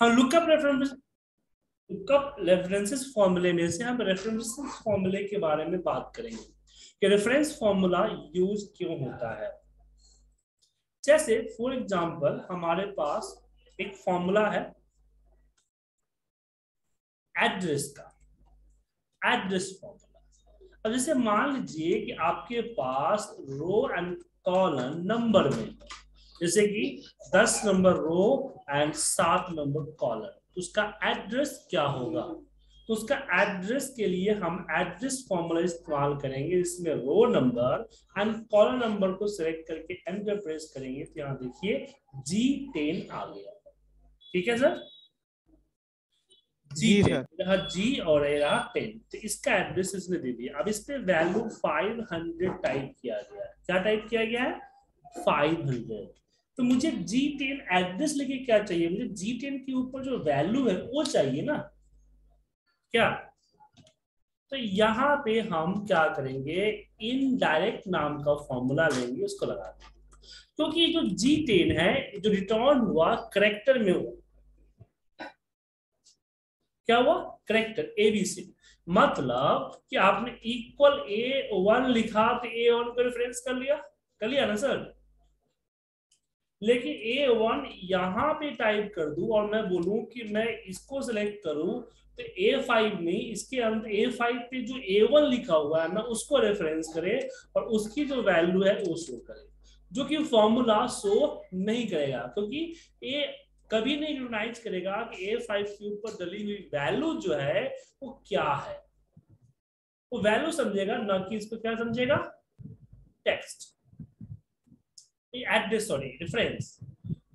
हाँ lookup references फॉर्मूले में से हम रेफरेंसेस फॉर्मूले के बारे में बात करेंगे कि रेफरेंस फॉर्मूला यूज क्यों होता है। जैसे फॉर एग्जांपल हमारे पास एक फॉर्मूला है एड्रेस का, एड्रेस फॉर्मूला। अब जैसे मान लीजिए कि आपके पास रो एंड कॉलम नंबर में जैसे कि 10 number row and 7 number column, तो उसका एड्रेस क्या होगा? तो उसका एड्रेस के लिए हम एड्रेस फॉर्मूला इस्तेमाल करेंगे, इसमें row number and column number को सिलेक्ट करके एंटर प्रेस करेंगे तो यहाँ देखिए G10 आ गया। ठीक है सर, G और रहा 10, तो इसका एड्रेस इसने दे दिया। अब इस पे वैल्यू 500 टाइप किया गया है। क्या टाइप किया गया है? 500। तो मुझे G10 एड्रेस लेके क्या चाहिए? मुझे G10 के ऊपर जो वैल्यू है वो चाहिए ना, क्या? तो यहाँ पे हम क्या करेंगे, इनडायरेक्ट नाम का फॉर्मूला लेंगे, उसको लगा देंगे। क्योंकि जो G10 है जो रिटर्न हुआ करेक्टर में हुआ, क्या हुआ? करेक्टर एबीसी, मतलब कि आपने इक्वल A1 लिखा तो A1 को रेफरेंस कर लिया ना सर। लेकिन A1 यहाँ पे टाइप कर दूं और मैं बोलूं कि मैं इसको सिलेक्ट करूं तो A5 में इसके अंत A5 पे जो A1 लिखा हुआ है ना उसको रेफरेंस करे और उसकी जो वैल्यू है वो शो करे, जो कि फॉर्मूला शो नहीं करेगा क्योंकि A कभी नहीं रिकॉग्नाइज करेगा कि A5 के ऊपर डली हुई वैल्यू जो है वो क्या है। वो वैल्यू समझेगा ना कि इसको क्या समझेगा, टेक्स्ट एड्रेस सॉरी रेफरेंस।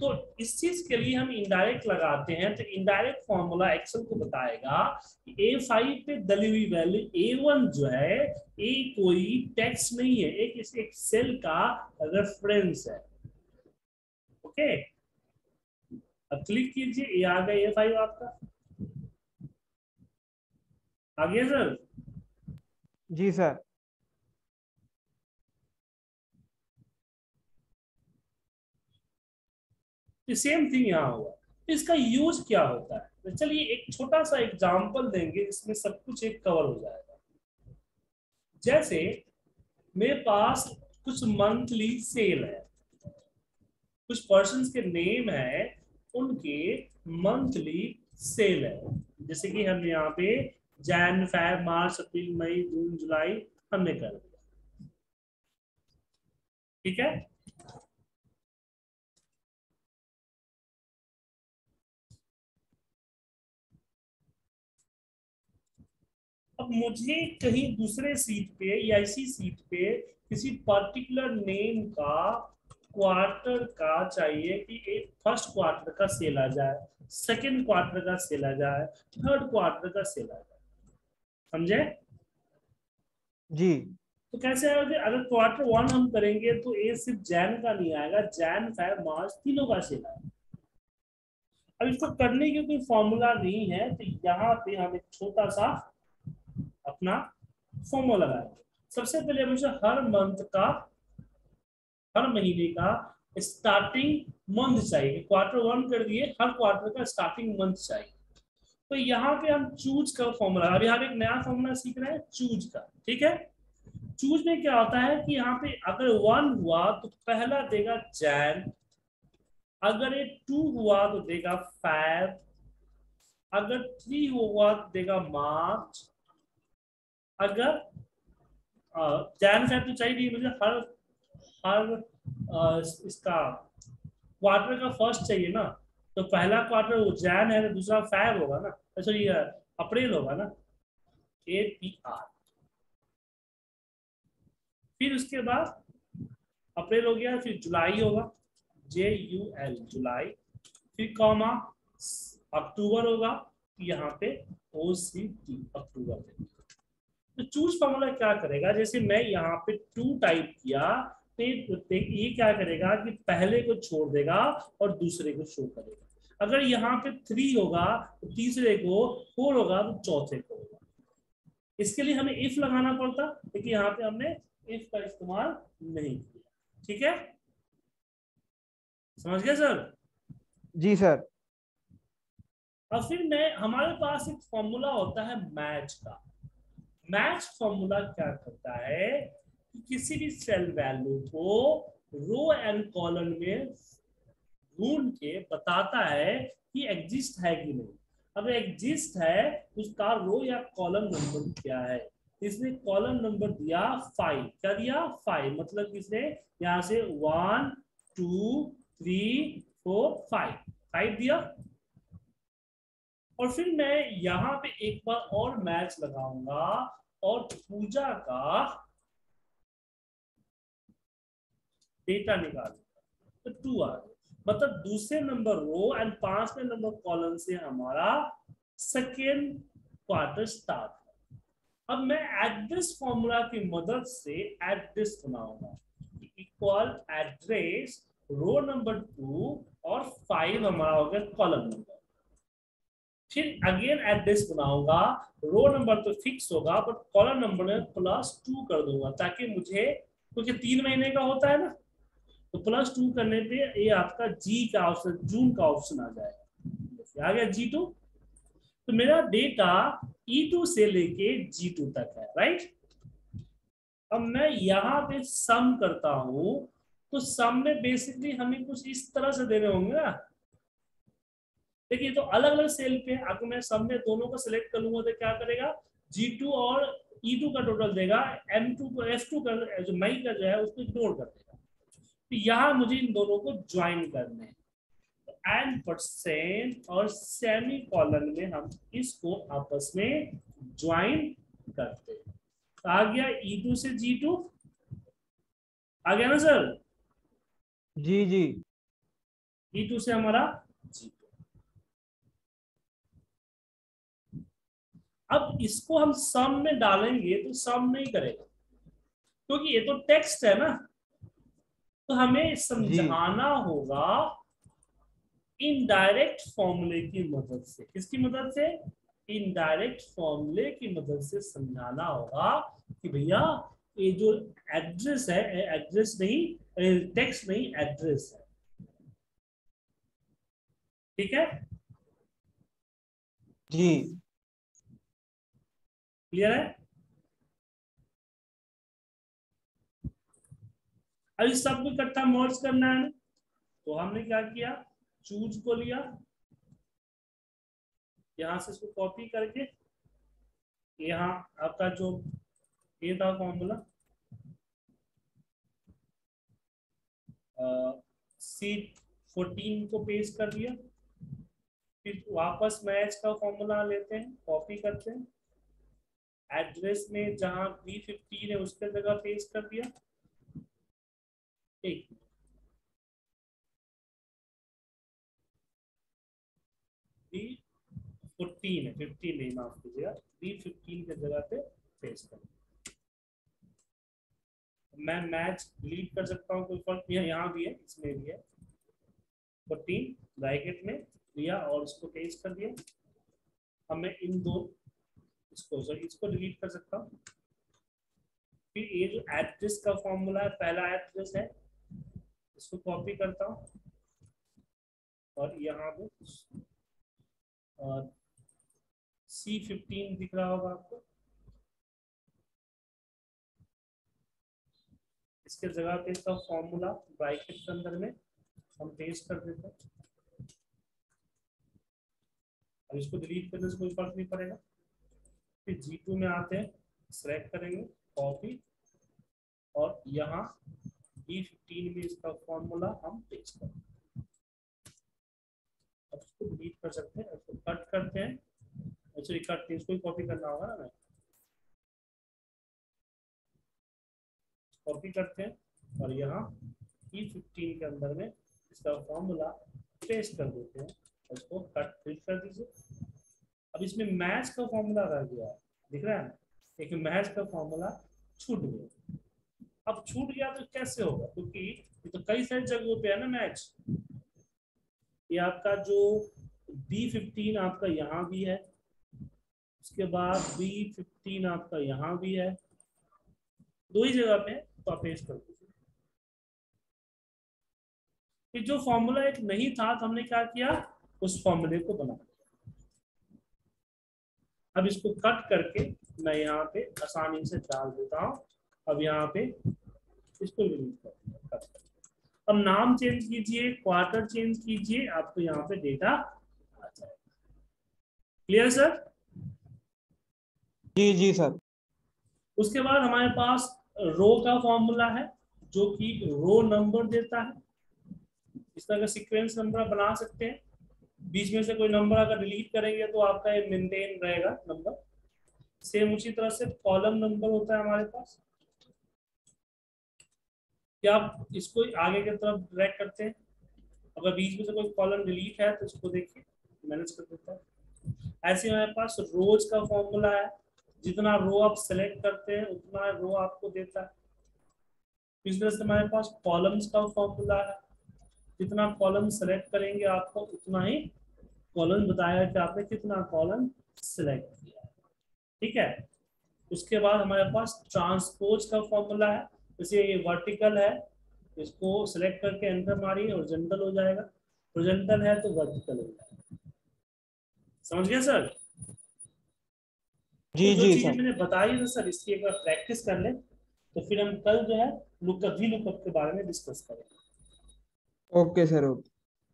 तो इस चीज के लिए हम इनडायरेक्ट लगाते हैं। तो इनडायरेक्ट फॉर्मूला एक्सेल को बताएगा कि A5 पे दली हुई वैल्यू A1 जो है A कोई टेक्स्ट नहीं है, एक सेल का रेफरेंस है। ओके, अब क्लिक कीजिए, ये आ गया A5 आपका आ गया सर। जी सर। सेम थिंग यहाँ हुआ। इसका यूज क्या होता है? चलिए एक छोटा सा एग्जांपल देंगे जिसमें सब कुछ एक कवर हो जाएगा। जैसे मेरे पास कुछ मंथली सेल है, कुछ पर्संस के नेम है, उनके मंथली सेल है। जैसे कि हमने यहाँ पे जैन फैब मार्च अप्रैल मई जून जुलाई हमने कर दिया। ठीक है, अब मुझे कहीं दूसरे सीट पे या इसी सीट पे किसी पर्टिकुलर नेम का क्वार्टर का चाहिए कि एक फर्स्ट क्वार्टर का सेल आ जाए, सेकंड क्वार्टर का सेल आ जाए, थर्ड क्वार्टर का सेल आ जाए। समझे जी? तो कैसे आएगा? अगर क्वार्टर वन हम करेंगे तो ये सिर्फ जैन का नहीं आएगा, जैन फैब मार्च तीनों का सेल आएगा। अब इसको करने की कोई फॉर्मूला नहीं है, तो यहाँ पे हम एक छोटा सा अपना फॉर्मूला लगाएंगे। सबसे पहले मुझे हर मंथ का, हर महीने का स्टार्टिंग मंथ चाहिए। क्वार्टर वन कर दिए, हर क्वार्टर का स्टार्टिंग मंथ चाहिए। तो यहाँ पे हम चूज का फॉर्मूला, अभी हम एक नया फॉर्मूला सीख रहे हैं चूज का। ठीक है, चूज में क्या होता है कि यहाँ पे अगर वन हुआ तो पहला देगा जैन, अगर ये टू हुआ तो देगा फैब, अगर थ्री हुआ तो देगा मार्च। अगर जैन फैब तो चाहिए मुझे, हर इसका क्वार्टर का फर्स्ट चाहिए ना, तो पहला क्वार्टर वो जैन है तो दूसरा फैब होगा ना, अच्छा ये अप्रैल होगा ना, APR। फिर उसके बाद अप्रैल हो गया, फिर जुलाई होगा JUL जुलाई, फिर कॉमा अक्टूबर होगा, यहाँ पे OCT अक्टूबर। तो चूज फॉर्मूला क्या करेगा, जैसे मैं यहाँ पे टू टाइप किया तो ये क्या करेगा कि पहले को छोड़ देगा और दूसरे को शो करेगा। अगर यहाँ पे थ्री होगा तो तीसरे को, फोर होगा तो चौथे को होगा। इसके लिए हमें इफ लगाना पड़ता, लेकिन यहाँ पे हमने इफ का इस्तेमाल नहीं किया। ठीक है, समझ गए सर? जी सर। और फिर हमारे पास एक फॉर्मूला होता है मैच का। मैच फॉर्मूला क्या करता है कि किसी भी सेल वैल्यू को रो एंड कॉलम में ढूंढ के बताता है कि एग्जिस्ट है कि नहीं। अब एग्जिस्ट है उसका रो या कॉलम नंबर क्या है। इसने कॉलम नंबर दिया 5, क्या दिया 5, मतलब इसने यहाँ से 1 2 3 4 5 दिया। और फिर मैं यहाँ पे एक बार और मैच लगाऊंगा और पूजा का डेटा निकालूंगा तो 2 आ गया, मतलब दूसरे नंबर रो एंड 5वें नंबर कॉलम से हमारा सेकेंड क्वार्टर स्टार्ट। अब मैं एड्रेस फॉर्मूला की मदद से एड्रेस बनाऊंगा, इक्वल एड्रेस रो नंबर 2 और 5 हमारा हो गया कॉलम नंबर। फिर अगेन एड्रेस बनाऊंगा, रो नंबर तो फिक्स होगा बट कॉलम नंबर में +2 कर दूंगा ताकि मुझे, क्योंकि 3 महीने का होता है ना, तो +2 करने पे ये आपका जी का ऑप्शन, जून का ऑप्शन आ जाएगा, आ गया G2। तो मेरा डेटा E2 से लेके G2 तक है, राइट। अब मैं यहाँ पे सम करता हूं तो सम में बेसिकली हमें कुछ इस तरह से देने होंगे ना। देखिए तो अलग अलग सेल पे आपको मैं सब में दोनों को सिलेक्ट कर लूंगा तो क्या करेगा, G2 और E2 का टोटल देगा, M2 को F2 कर जो मई का जो है उसको इग्नोर कर देगा। तो यहाँ मुझे इन दोनों को ज्वाइन करने हैं, एंड परसेंट और सेमी कॉलन में हम इसको आपस में ज्वाइन करते हैं। तो आ गया E2 से G2, आ गया ना सर। जी जी, E2 से हमारा G2। अब इसको हम सम में डालेंगे तो सम नहीं करेगा क्योंकि ये तो टेक्स्ट है ना, तो हमें समझाना होगा इनडायरेक्ट फॉर्मूले की मदद से। किसकी मदद से? इनडायरेक्ट फॉर्मूले की मदद से समझाना होगा कि भैया ये जो एड्रेस है, एड्रेस नहीं, टेक्स्ट नहीं, एड्रेस है। ठीक है जी, क्लियर है। अभी सबको इकट्ठा मर्ज करना है तो हमने क्या किया, चूज को लिया, यहां से इसको कॉपी करके यहाँ आपका जो ये था फॉर्मूला सीट 14 को पेस्ट कर दिया। फिर वापस मैच का फॉर्मूला लेते हैं, कॉपी करते हैं, एड्रेस में जहां B15 है उसके जगह पेस्ट कर दिया। एक B14 है, 15 नहीं, माफ कीजिएगा, B15 के जगह पे पेस्ट कर दिया। मैं मैच डिलीट कर सकता हूं, कोई फर्क नहीं है, यहाँ भी है इसमें भी है। 14 ब्रैकेट में लिया और उसको पेस्ट कर दिया। अब मैं इन दो इसको डिलीट कर सकता हूँ। फिर ये जो एड्रेस का फॉर्मूला है, पहला एड्रेस है, इसको कॉपी करता हूँ और यहाँ पे और C15 दिख रहा होगा आपको, इसके जगह पे इसका फॉर्मूला ब्रैकेट के अंदर में हम पेस्ट कर देते हैं। अब इसको डिलीट करने से कोई फर्क नहीं पड़ेगा। फिर G2 में आते हैं, सेलेक्ट करेंगे, कॉपी, और यहाँ B15 में इसका फॉर्मूला हम पेस्ट करेंगे। अब इसको डिलीट कर सकते हैं, इसको कट करते हैं, अच्छा कट नहीं, इसको कॉपी करना होगा ना, मैं कॉपी करते हैं और यहाँ B15 के अंदर में इसका फॉर्मूला पेस्ट कर देते हैं, इसको कट फिट कर दीजिए। अब इसमें मैच का फॉर्मूला रह गया, दिख रहा है ना, एक मैच का फॉर्मूला छूट गया। अब छूट गया तो कैसे होगा, क्योंकि ये तो कई सारी जगहों पे है ना मैच। ये आपका जो B15 आपका यहाँ भी है, उसके बाद B15 आपका यहाँ भी है, दो ही जगह पे तो पेस्ट कर दीजिए। जो फॉर्मूला एक नहीं था तो हमने क्या किया, उस फॉर्मूले को बनाया। अब इसको कट करके मैं यहाँ पे आसानी से डाल देता हूँ। अब यहाँ पे इसको रिलीज कर दूंगा। अब नाम चेंज कीजिए, क्वार्टर चेंज कीजिए, आपको यहाँ पे डेटा आ जाएगा। Clear sir? जी जी सर। उसके बाद हमारे पास रो का फॉर्मूला है जो कि रो नंबर देता है। इस तरह का सीक्वेंस नंबर बना सकते हैं। बीच में से कोई नंबर अगर डिलीट करेंगे तो आपका ये मेंटेन रहेगा नंबर। सेम उसी तरह से कॉलम नंबर होता है हमारे पास, क्या आप इसको आगे की तरफ ड्रैग करते हैं। अगर बीच में से कोई कॉलम डिलीट है तो इसको देखिए मैनेज कर देता है। ऐसे हमारे पास रोज का फॉर्मूला है, जितना रो आप सेलेक्ट करते हैं उतना रो आपको देता है। इस तरह से हमारे पास कॉलम्स का फॉर्मूला है, जितना कॉलम सेलेक्ट करेंगे आपको उतना ही कॉलम बताएगा कि आपने कितना कॉलम सेलेक्ट किया। ठीक है, उसके बाद हमारे पास ट्रांसपोज का फॉर्मूला है। जैसे ये वर्टिकल है, इसको सेलेक्ट करके एंटर मारिए, हॉरिजॉन्टल हो जाएगा, हॉरिजॉन्टल है तो वर्टिकल हो जाएगा। समझ गया सर? जी जी सर। मैंने बताई ना सर, इसकी एक बार प्रैक्टिस कर ले तो फिर हम कल जो है लुकअप के बारे में डिस्कस करेंगे। Okay sir,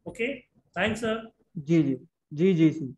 okay. Thanks sir. जी जी जी जी सर।